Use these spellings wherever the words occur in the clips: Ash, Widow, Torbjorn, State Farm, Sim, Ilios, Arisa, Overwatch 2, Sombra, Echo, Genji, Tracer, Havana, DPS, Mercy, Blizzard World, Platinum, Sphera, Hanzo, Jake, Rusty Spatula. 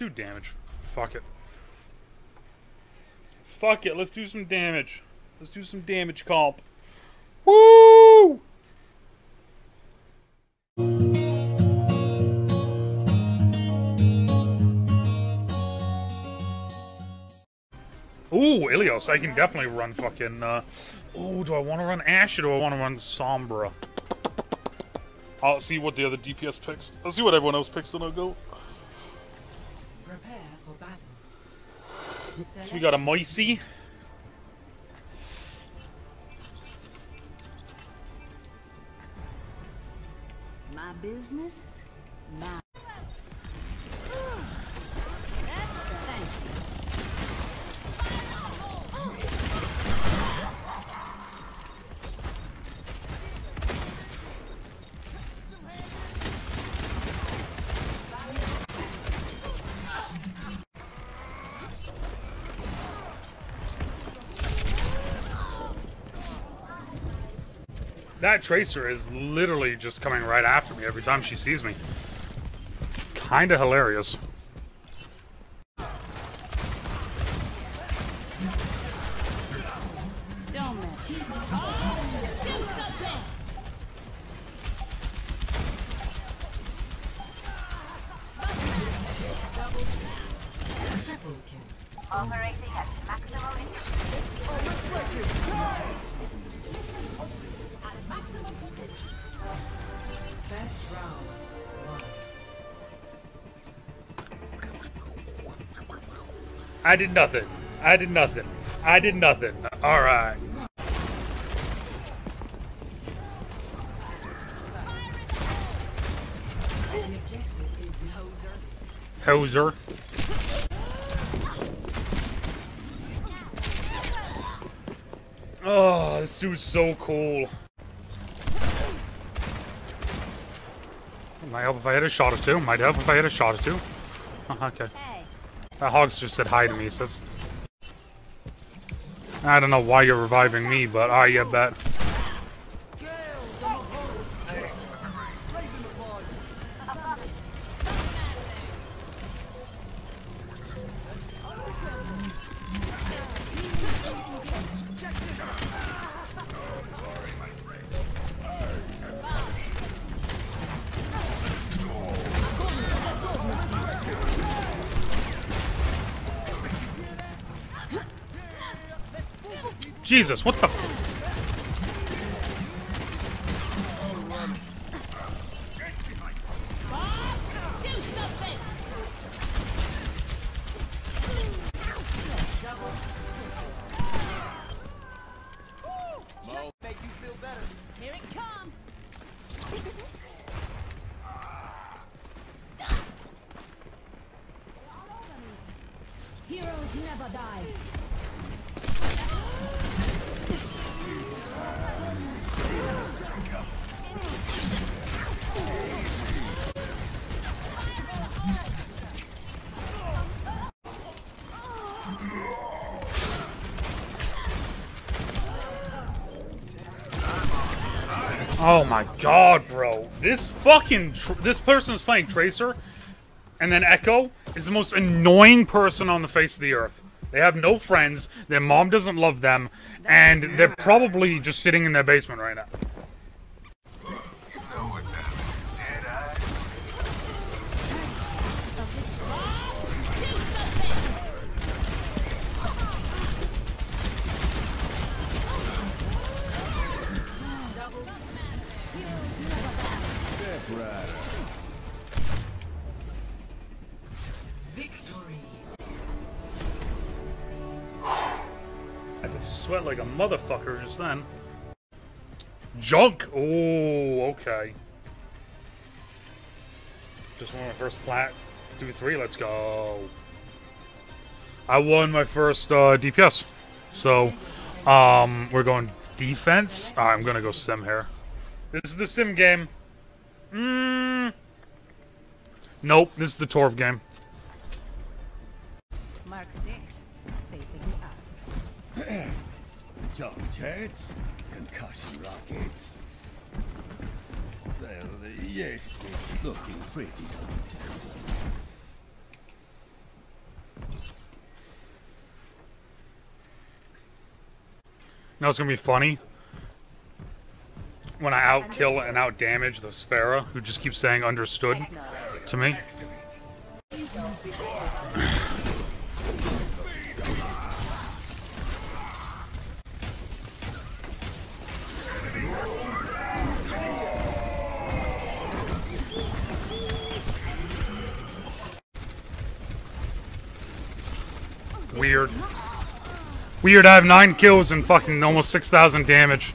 Let's do damage. Fuck it. Fuck it. Let's do some damage. Let's do some damage comp. Woo! Ooh, Ilios. I can definitely run fucking, ooh, do I want to run Ash or do I want to run Sombra? I'll see what the other DPS picks. I'll see what everyone else picks and I'll go. Prepare for battle. So we got a Mercy. My business, my... That Tracer is literally just coming right after me every time she sees me. It's kind of hilarious. I did nothing. I did nothing. I did nothing. All right. Hoser. Oh, this dude's so cool. Might help if I hit a shot or two. Might help if I hit a shot or two. Okay. That hog's just said hi to me, so that's... I don't know why you're reviving me, but I get that. Jesus, what the oh my god, bro. This fucking... this person is playing Tracer, and then Echo is the most annoying person on the face of the earth. They have no friends, their mom doesn't love them, and they're probably just sitting in their basement right now. Sweat like a motherfucker just then. Junk! Oh, okay. Just won my first plat. 2-3, let's go. I won my first DPS. So, we're going defense. I'm gonna go Sim here. This is the Sim game. Nope, this is the Torb game. Mark 6, stay up. Jump jets, concussion rockets. Well, yes, it's looking pretty. You know it's gonna be funny? When I out-kill and out-damage the Sphera, who just keeps saying understood to me. Weird. Weird, I have 9 kills and fucking almost 6,000 damage.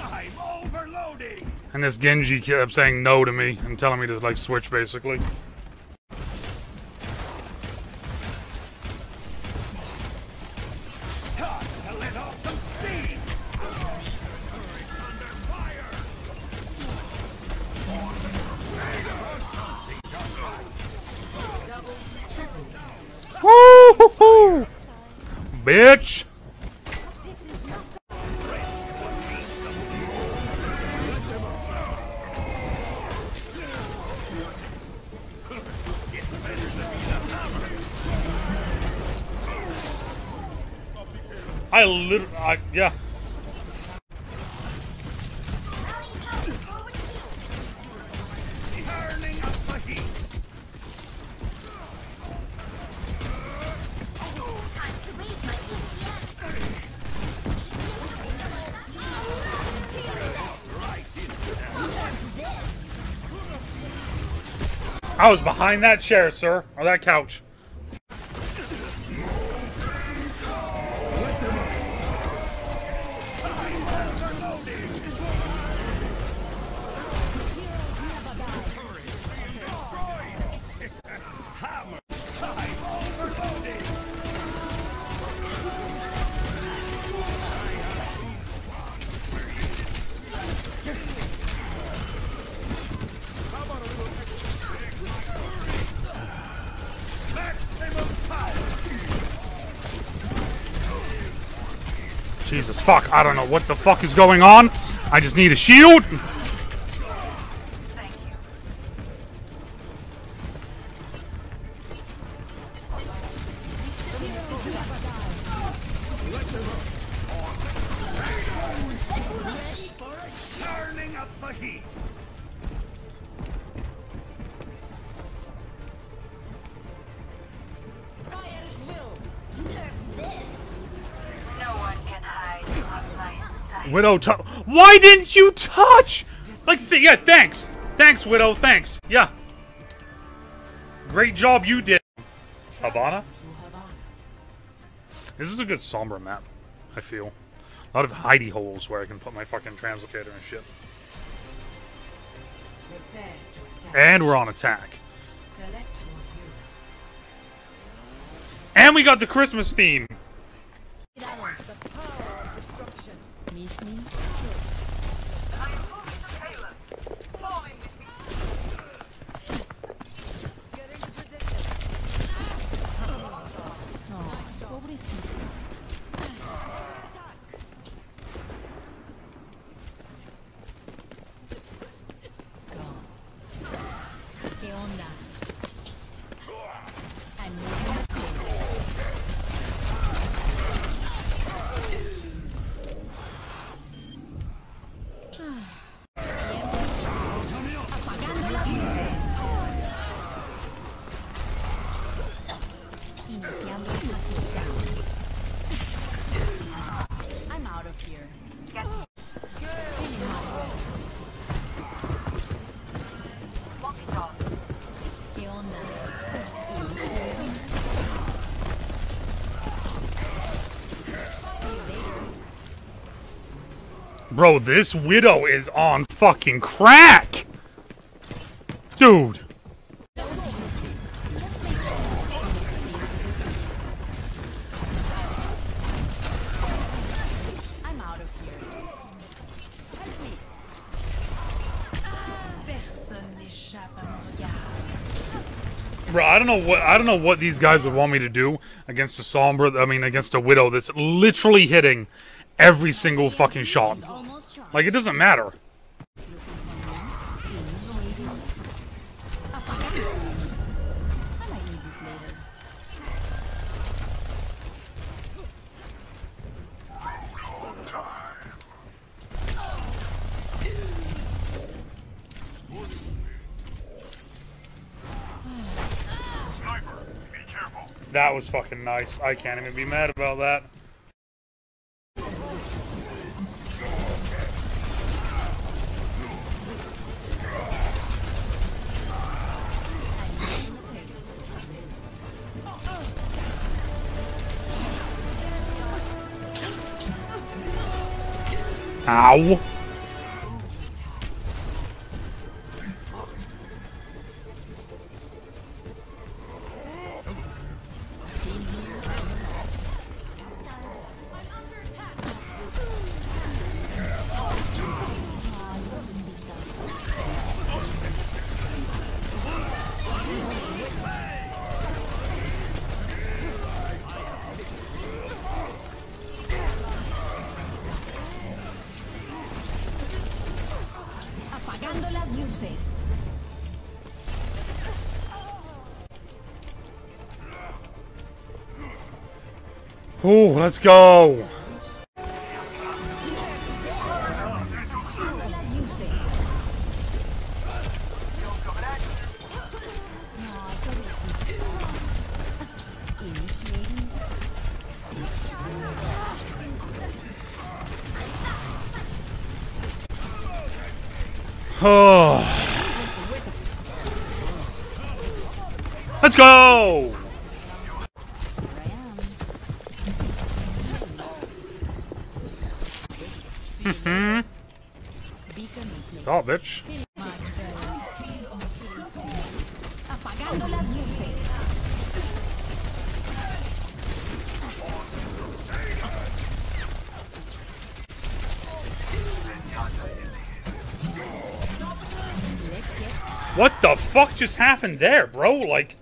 I'm overloading. And this Genji kept saying no to me and telling me to like switch basically. Woo-hoo-hoo! Bitch! I literally, yeah. I was behind that chair, sir, or that couch. Jesus, fuck, I don't know what the fuck is going on. I just need a shield. Thank you. Turning up the heat. Widow, why didn't you touch? Like, yeah, thanks. Thanks, Widow, thanks. Yeah. Great job you did. Havana? This is a good Sombra map, I feel. A lot of hidey holes where I can put my fucking translocator and shit. And we're on attack. And we got the Christmas theme. Bro, this Widow is on fucking crack! Dude! Bro, I don't know what these guys would want me to do against a Sombra, I mean against a Widow that's literally hitting every single fucking shot. Like it doesn't matter. That was fucking nice. I can't even be mad about that. Ow. Ooh, let's go! Let's go! Mm-hmm. Oh, bitch. What the fuck just happened there, bro? Like...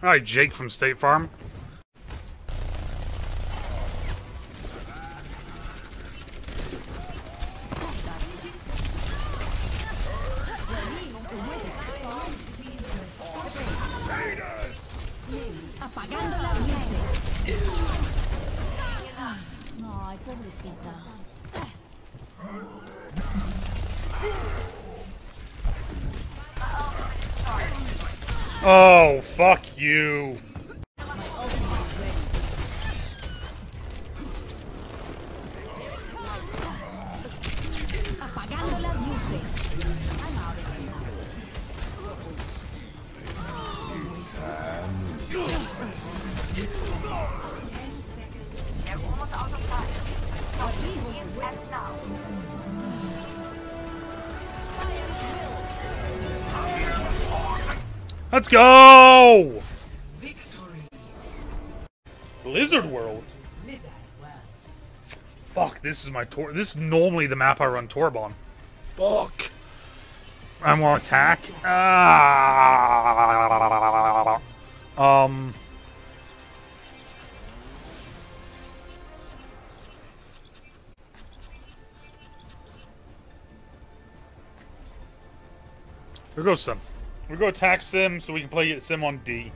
Alright, Jake from State Farm. Oh, fuck you. Let's go! Victory. Blizzard World. Blizzard World. Fuck, this is my Tor. This is normally the map I run Torbjorn. Fuck. I'm on attack. Ah. Here goes some. We go attack Sim so we can play Sim on D.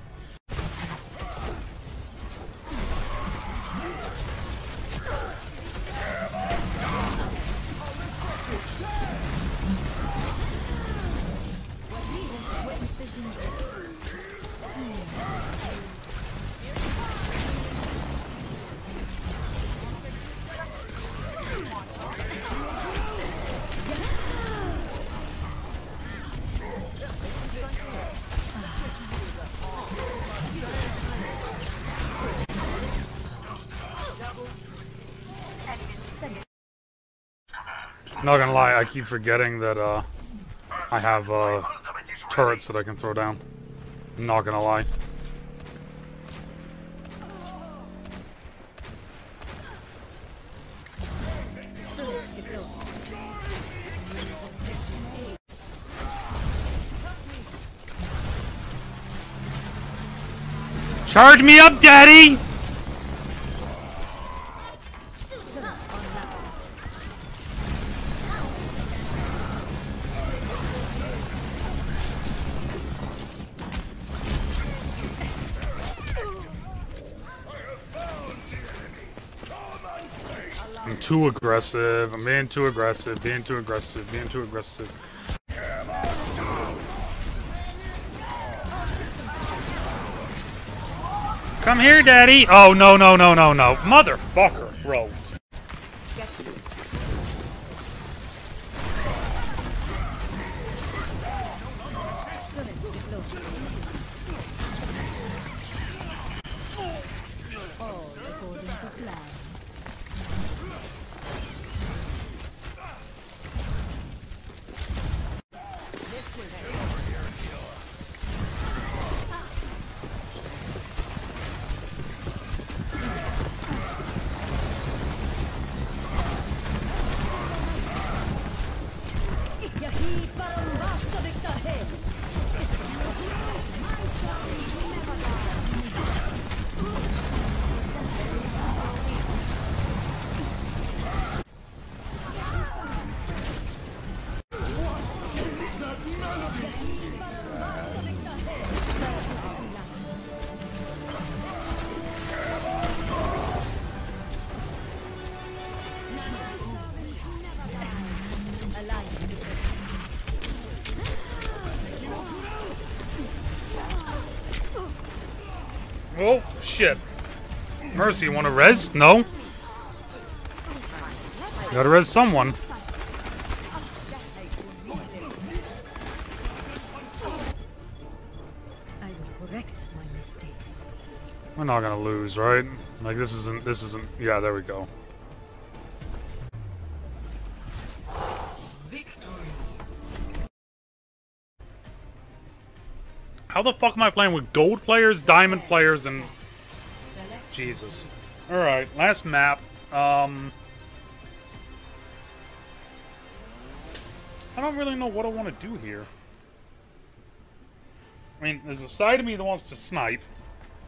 Not gonna lie, I keep forgetting that I have turrets that I can throw down. Not gonna lie. Charge me up, daddy! I'm too aggressive. I'm being too aggressive. Come here, daddy! Oh, no, no, no, no, no. Motherfucker, bro. Oh, shit. Mercy, you want to res? No? You gotta res someone. We're not gonna lose, right? Like, this isn't, yeah, there we go. How the fuck am I playing with gold players, diamond players, and... Jesus. Alright, last map. I don't really know what I want to do here. I mean, there's a side of me that wants to snipe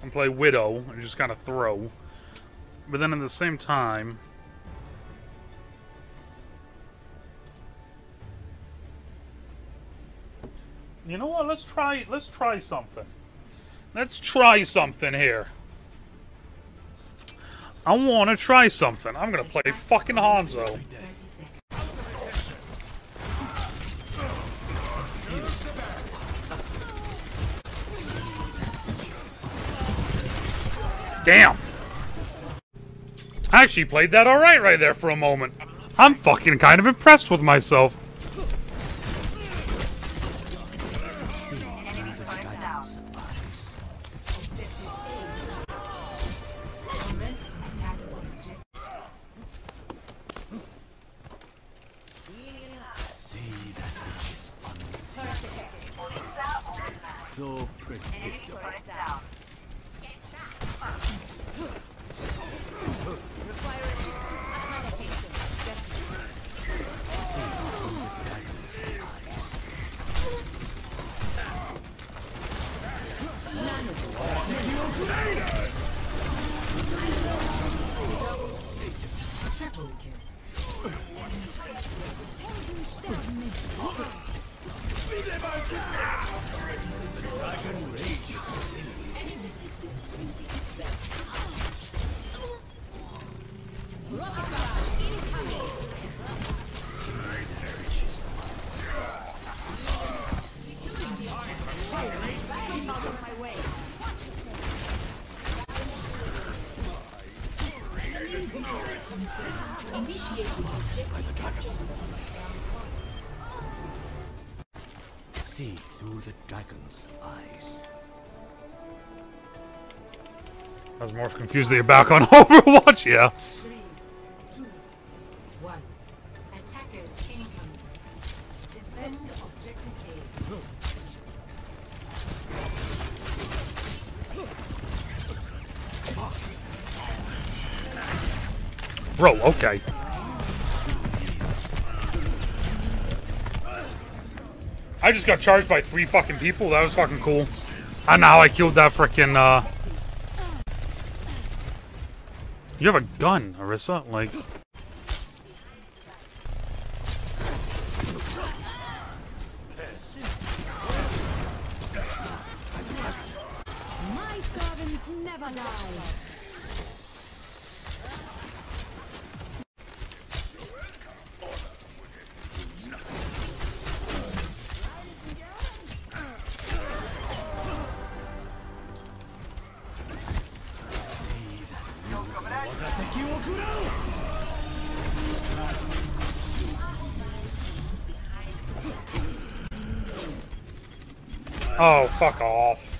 and play Widow and just kind of throw. But then at the same time... You know what? Let's try something. Let's try something here. I want to try something. I'm going to play fucking Hanzo. Damn. I actually played that all right there for a moment. I'm fucking kind of impressed with myself. See through the dragon's eyes. I was more confused that you're back on Overwatch, yeah. Bro, okay. I just got charged by 3 fucking people. That was fucking cool. I know I killed that freaking You have a gun, Arisa. Like, my servants never lie. Oh, fuck off.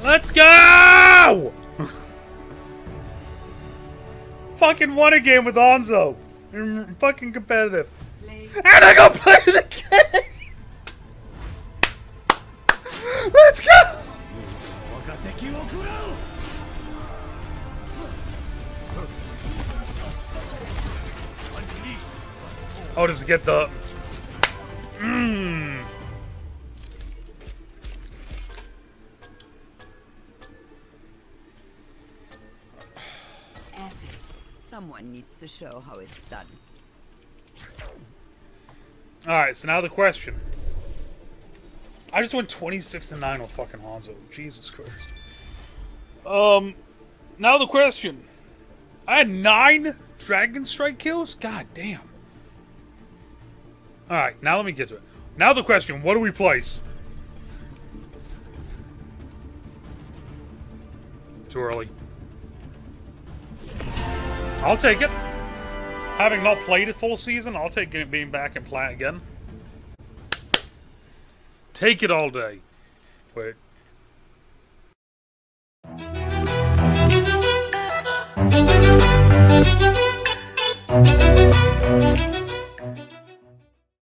Let's go! Fucking won a game with Hanzo. I'm fucking competitive. Play. And I go play the game! Let's go! Oh, does it get the... Someone needs to show how it's done. Alright, so now the question. I just went 26-9 with fucking Hanzo. Jesus Christ. Now the question. I had 9 Dragon Strike kills? God damn. Alright, now let me get to it. Now the question, what do we place? Too early. I'll take it. Having not played a full season, I'll take it being back and play again. Take it all day. Wait.